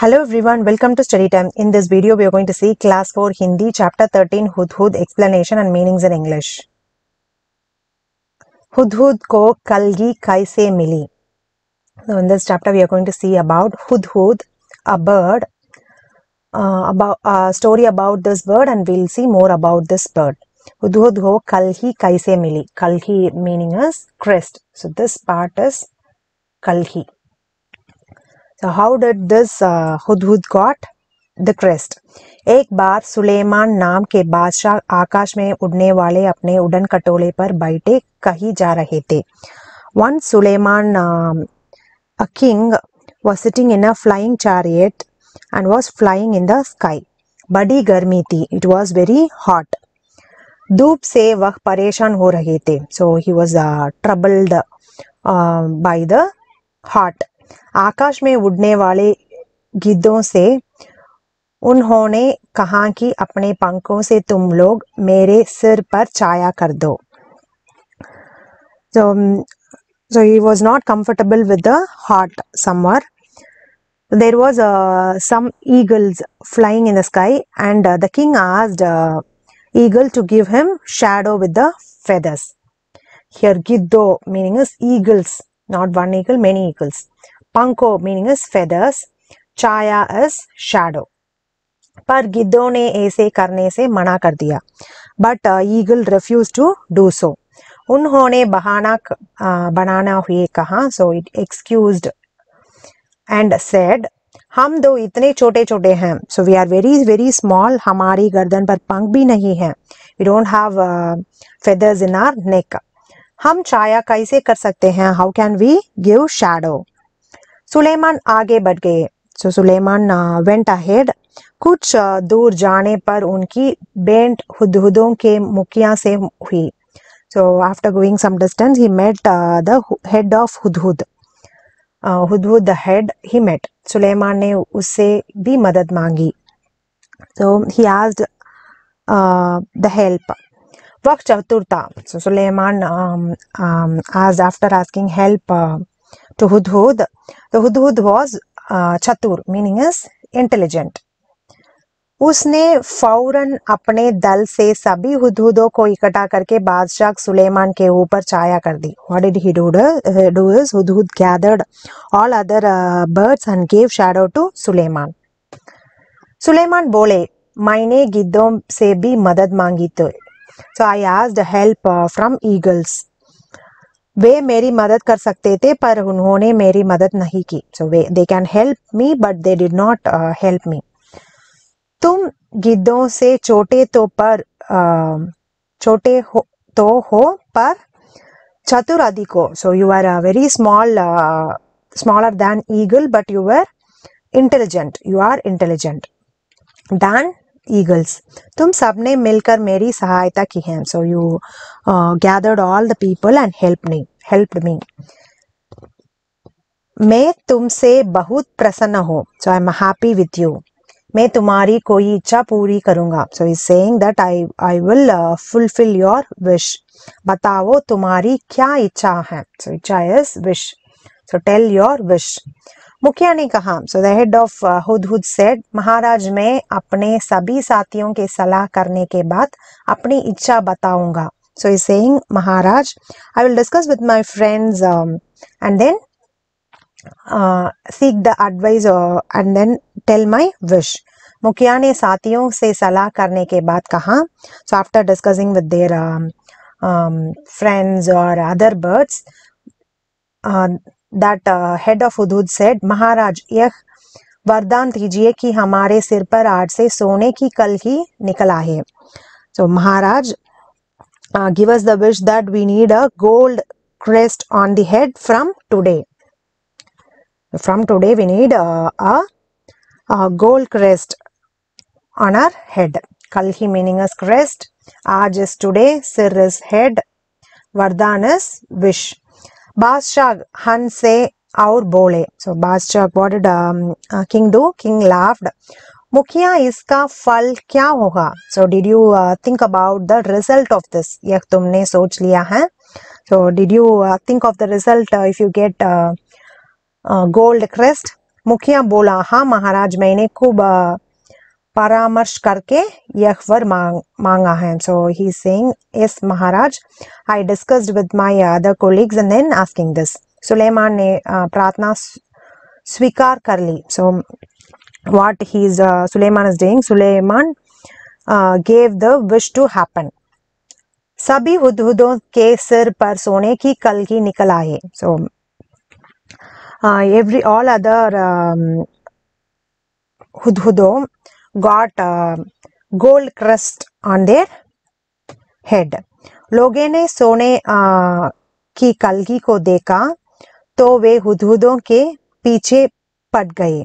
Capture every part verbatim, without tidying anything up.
Hello everyone, welcome to Study Time. In this video, we are going to see Class four Hindi, Chapter thirteen, Hudhud, Explanation and Meanings in English. Hudhud ko kalgi kaise mili. So in this chapter, we are going to see about Hudhud, a bird, uh, about a uh, story about this bird, and we'll see more about this bird. Hudhud ko kalgi kaise mili. Kalgi meaning is crest. So this part is kalgi. So how did this uh, Hudhud got the crest? एक बार सुलेमान नाम के बादशाह आकाश में उड़ने वाले अपने उड़न कटोले पर बैठे कहीं जा रहे थे. Once Suleyman, uh, a king, was sitting in a flying chariot and was flying in the sky. बड़ी गर्मी थी. It was very hot. धूप से वह परेशान हो रहे थे. So he was uh, troubled uh, by the hot. आकाश में उड़ने वाले गिद्धों से उन्होंने कहा कि अपने पंखों से तुम लोग मेरे सिर पर छाया कर दो. So, so he was not comfortable with the hot summer. There was uh, some eagles flying in the sky, and uh, the king asked uh, eagle to give him shadow with the feathers. Here, giddo meaning is eagles. Not one eagle, many eagles. Panko meaning is feathers. Chaya is shadow. पर गिद्धों ने ऐसे करने से मना कर दिया. But uh, eagle refused to do so. उन्होंने बहाना uh, बनाना हुए कहा. So it excused and said, हम दो इतने छोटे छोटे हैं. So we are very very small. हमारी गर्दन पर पंख भी नहीं है. We don't have uh, feathers in our neck. हम छाया कैसे कर सकते हैं? How can we give shadow? Suleman आगे बढ़ गए. So Suleman went ahead. कुछ दूर जाने पर उनकी भेंट हुदहुदों के मुखिया से हुई. So after going some distance he met the head of hudhud. Hudhud the head he met. Suleman ने उससे भी मदद मांगी. So he asked the help. वह चतुर था. so, Suleman um, um, asked after asking help uh, to Hudhud. The Hudhud was uh, chatur, meaning is intelligent. उसने फौरन अपने दल से सभी हुदहुदों को इकट्ठा करके बादशाह सुलेमान के ऊपर छाया कर दी. What did he do? He do is Hudhud gathered all other uh, birds and gave shadow to Suleman. Suleman बोले, मैंने गिद्धों से भी मदद मांगी तो. So I asked help uh, from eagles. वे मेरी मदद कर सकते थे पर उन्होंने मेरी मदद नहीं की. So they, they can help me but they did not uh, help me. तुम गिद्धों से छोटे तो पर uh, छोटे हो तो हो पर चतुर अधिक हो. So you are a very small, uh, smaller than eagle but you were intelligent. You are intelligent than eagles. तुम सबने मिलकर मेरी सहायता की है. So you uh, gathered all the people and helped me. Helped me. मैं तुमसे बहुत प्रसन्न हूँ. So I am happy with you. मैं तुम्हारी कोई इच्छा पूरी करूँगा. So he is saying that I I will uh, fulfill your wish. बताओ तुम्हारी क्या इच्छा है. So इच्छा is wish. So tell your wish. मुखिया ने कहा. So the head of hudhud said, महाराज मैं अपने सभी साथियों के सलाह करने के बाद अपनी इच्छा बताऊंगा. So he saying maharaj I will discuss with my friends and then seek the advice and then tell my wish. मुखिया ने साथियों से सलाह करने के बाद कहा. So after discussing with their friends और other birds That uh, head of Hudhud said, महाराज यह वरदान दीजिए कि हमारे सिर पर आज से सोने की कलगी निकला है. So Maharaj uh, give us the wish that we need a gold crest on the head from today. From today we need uh, a, a gold crest on our head. Kalgi meaning is crest. आज is today. Sir is head. वरदान is wish. बादशाह हंस से और बोले. So badshah what did king do? King laughed. मुखिया इसका फल क्या होगा? So did you think about the result of this? यह तुमने सोच लिया है? So did you think of the result if you get gold crest? मुखिया बोला, हाँ महाराज, मैंने खूब परामर्श करके यह वर मांग, मांगा है. So he's saying, yes, Maharaj, I discussed with my other colleagues and then asking this. Suleman ने प्रार्थना स्वीकार कर ली. So what he's uh, Suleman is doing? Suleman uh, gave the wish to happen. सभी हुदहुदों के सिर पर सोने की कलगी निकल आए. So uh, every all other um, हुदहुदों got a gold crest on their head. लोगों ने सोने uh, की कलगी को देखा तो वे हुदहुदों के पीछे पड़ गए.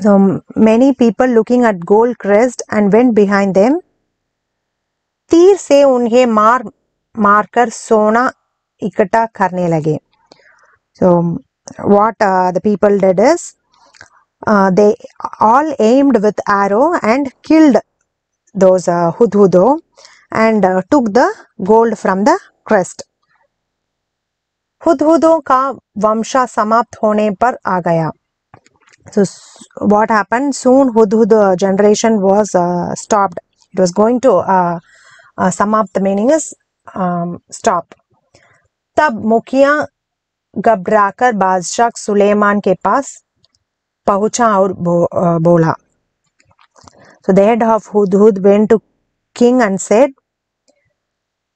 So many people looking at gold crest and went behind them. तीर से उन्हें मार मारकर सोना इकट्ठा करने लगे. So what uh, the people did is, Uh, they all aimed with arrow and killed those uh, Hudhudo and uh, took the gold from the crest. Hudhudo का वंशा समाप्त होने पर आ गया. So what happened? Soon Hudhud generation was uh, stopped. It was going to uh, uh, समाप्त meaning is um, stop. तब मुखिया घबराकर बादशाह सुलेमान के पास पहुंचा और बोला. So the head of Hudhud went to king and said,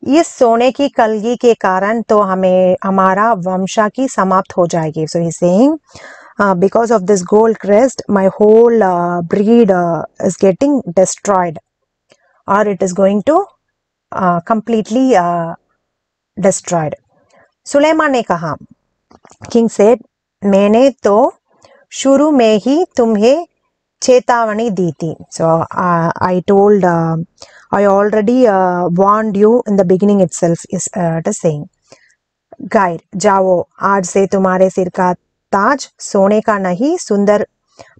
इस सोने की कलगी के कारण तो हमें हमारा वंशा की समाप्त हो जाएगी. So he's saying, uh, because of this gold crest, my whole uh, breed uh, is getting destroyed, or it is going to uh, completely uh, destroyed. Suleman ने कहा, king said, मैंने तो शुरू में ही तुम्हें चेतावनी दी थी. So I told, I already warned you in the beginning itself. Is it is saying, guide जाओ, आज से तुम्हारे सिर का ताज सोने का नहीं सुंदर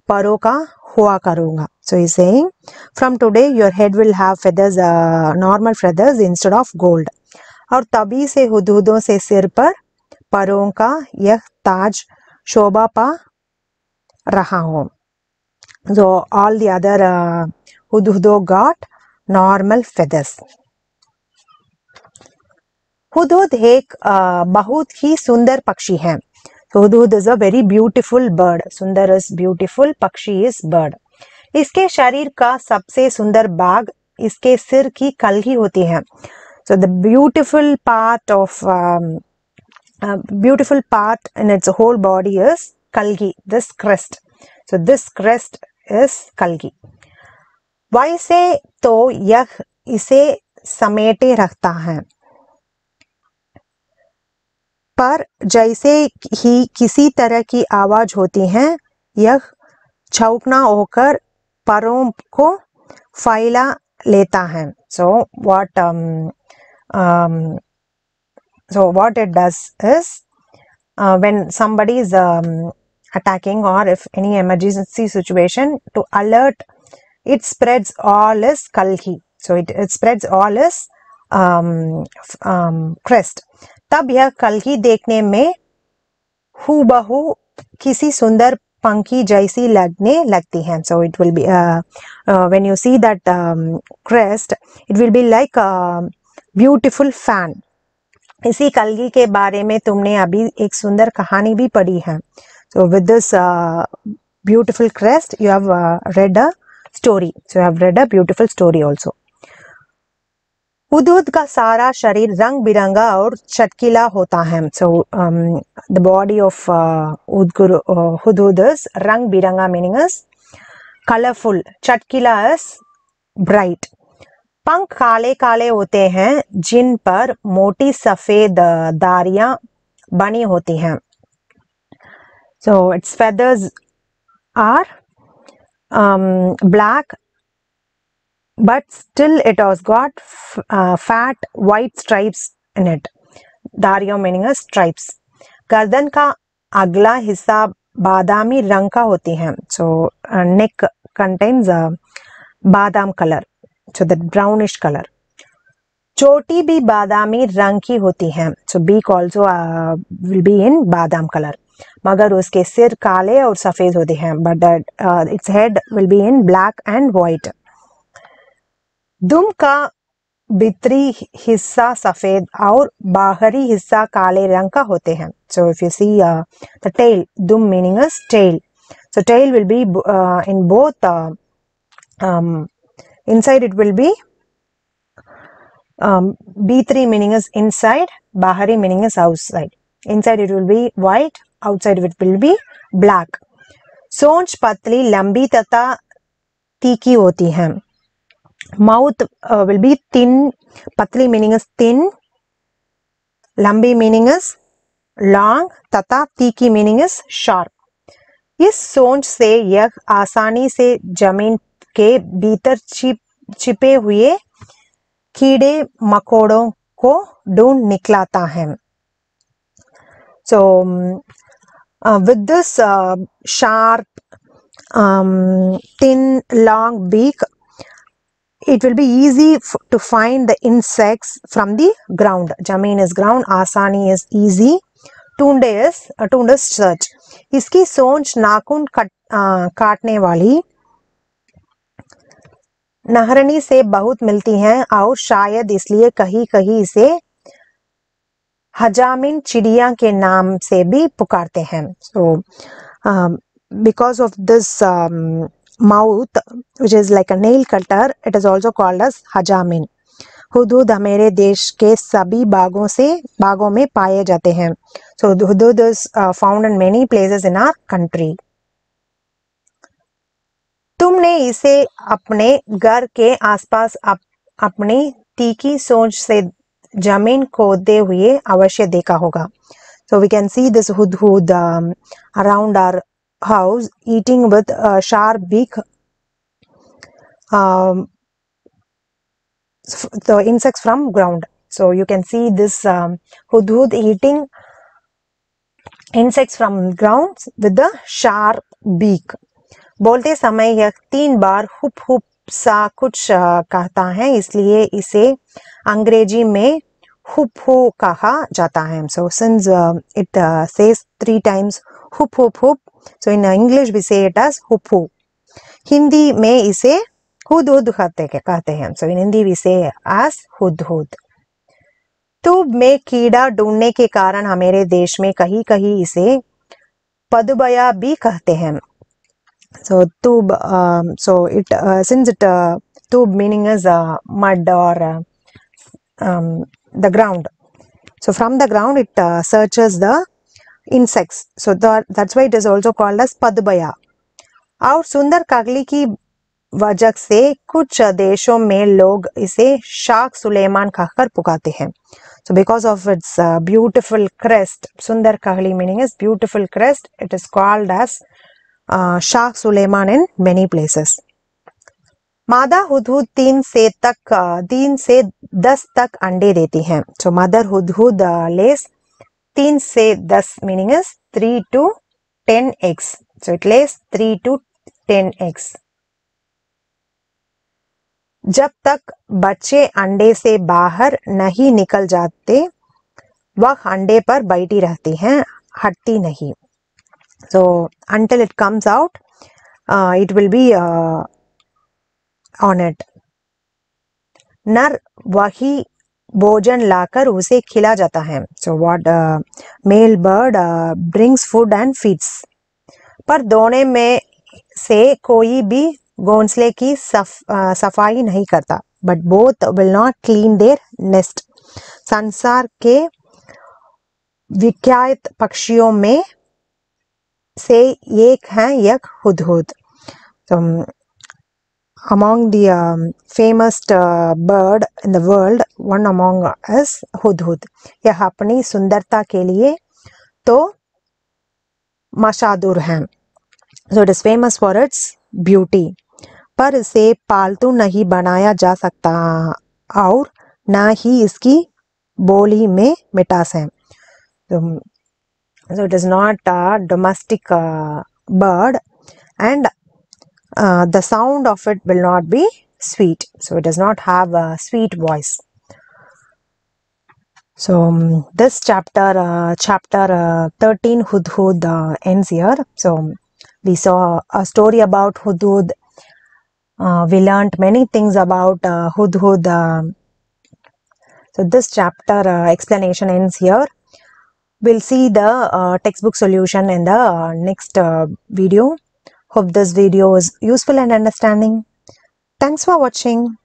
परों का हुआ करूंगा. So is saying, from today your head will have feathers, normal feathers instead of gold. और तभी से हुदहुदों से सिर पर परों का यह ताज शोभा पा रहा हूँ. So all the other uh, Hudhudo got normal feathers. Hudhud एक uh, बहुत ही सुंदर पक्षी है. So Hudhud is a very beautiful bird. सुंदर is beautiful, पक्षी is bird. इसके शरीर का सबसे सुंदर भाग इसके सिर की कलगी होती है. So the beautiful part of um, uh, beautiful part in its whole body is kalgi, this crest. So this crest is kalgi. वैसे तो यह इसे समेटे रखता है, पर जैसे ही किसी तरह की आवाज होती है यह छौंकना होकर परों को फैला लेता है. So what um, um, so what it does is, uh, when somebody is um, attacking or if any emergency situation, to alert, it spreads all its kalgi. So it, it spreads all its um, um, crest. तब यह कलगी देखने में हूबहू किसी सुंदर पंखी जैसी लगने लगती है. So it will be uh, uh, when you see that um, crest, it will be like a beautiful fan. इसी कलगी के बारे में तुमने अभी एक सुंदर कहानी भी पढ़ी है. So with this uh, beautiful crest, you have uh, read a story. So you have read a beautiful story also. Hudhud का सारा शरीर रंग बिरंगा और चटकीला होता है. So um, the body of uh, Hudhud is रंग बिरंगा meaning is colorful. चटकीला is bright. पंख काले काले होते हैं जिन पर मोटी सफेद धारियां बनी होती हैं. So its feathers are um, black, but still it has got uh, fat white stripes in it. Dario meaning a stripes. गर्दन का अगला हिस्सा बादामी रंग का होती है. So uh, neck contains a बादाम color, so that brownish color. चोटी भी बादामी रंग की होती है. So beak also uh, will be in बादाम color. मगर उसके सिर काले और सफ़ेद होते हैं, but its head will be in black and white. दुम का भीतरी हिस्सा सफ़ेद और बाहरी हिस्सा काले रंग का होते हैं। So if you see the tail, दुम meaning is tail, so tail will be in both, inside it will be um b three meaning is inside, bahari meaning is outside. Inside it will be white, outside it will be black. Soonch patli lambi tata teekhi hoti hai. Mouth uh, will be thin, patli meaning is thin, lambi meaning is long, tata teekhi meaning is sharp. Is soonch se yeh aasani se zameen ke bhitar chip छिपे हुए कीड़े मकोड़ों को ढूंढ निकलाता है। So with this sharp, thin, long beak, it will be easy to find the insects from the ground. Zameen is ground, aasani is easy, टूंडे is टूंड इज सर्च। इसकी सोच नाखून कट, uh, काटने वाली नहरनी से बहुत मिलती हैं और शायद इसलिए कहीं कहीं इसे हजामिन चिड़िया के नाम से भी पुकारते हैं। So because of this mouth which is like a nail cutter, it is also called as हजामिन। हुदहुद हमारे देश के सभी बागों से बागों में पाए जाते हैं। So hudhud is found in many places in our country. तुमने इसे अपने घर के आसपास अप, अपनी तीखी सोच से जमीन खोदते हुए अवश्य देखा होगा। So we can see this hudhud around our house eating with sharp beak. So insects from ground, so you can see this hudhud eating insects from ground with the sharp beak. बोलते समय यह तीन बार हुप हुप सा कुछ कहता है, इसलिए इसे अंग्रेजी में हुप हो कहा जाता है। So since it says three times hoop hoop hoop, so in English we say it as hoopoe. Hindi में इसे हुदहुद कहते हैं, so in Hindi we say as hudhud. तुब में कीड़ा ढूंढने के कारण हमारे देश में कहीं कहीं इसे पदुबया भी कहते हैं। So tube, um, so it uh, since it uh, tube meaning is uh, mud or uh, um, the ground. So from the ground it uh, searches the insects. So that that's why it is also called as padubaya. और सुंदर कागली की वजह से कुछ देशों में लोग इसे शाख सुलेमान कहकर पुकारते हैं। So because of its uh, beautiful crest, सुंदर कागली meaning is beautiful crest. It is called as Uh, Shah Suleman in many places. मादा हुदहुद तीन से तक तीन से दस तक अंडे देती हैं। सो मदर हुदहुद लेस तीन से दस meaning is three to ten eggs, so it lays three to ten eggs. जब तक बच्चे अंडे से बाहर नहीं निकल जाते वह अंडे पर बैठी रहती हैं, हटती नहीं। So until it comes out, uh, it will be uh, on it. नर वही भोजन लाकर उसे खिला जाता है। So what uh, male bird uh, brings food and feeds. पर दोनों में से कोई भी घोंसले की सफ, uh, सफाई नहीं करता। But both will not clean their nest. संसार के विख्यात पक्षियों में से एक है यक Hudhud. among the um, famous uh, bird in the world, one among us Hudhud. यह अपनी सुंदरता के लिए तो मशहूर है, so it is famous for its beauty. पर इसे पालतू नहीं बनाया जा सकता और ना ही इसकी बोली में मिठास है। तो, so it is not a domestic uh, bird and uh, the sound of it will not be sweet, so it does not have a sweet voice. So um, this chapter, uh, chapter uh, thirteen, Hudhud uh, ends here. So we saw a story about Hudhud. Uh, we learnt many things about uh, Hudhud. Uh, so this chapter uh, explanation ends here. We'll see the uh, textbook solution in the uh, next uh, video. Hope this video is useful and understanding. Thanks for watching.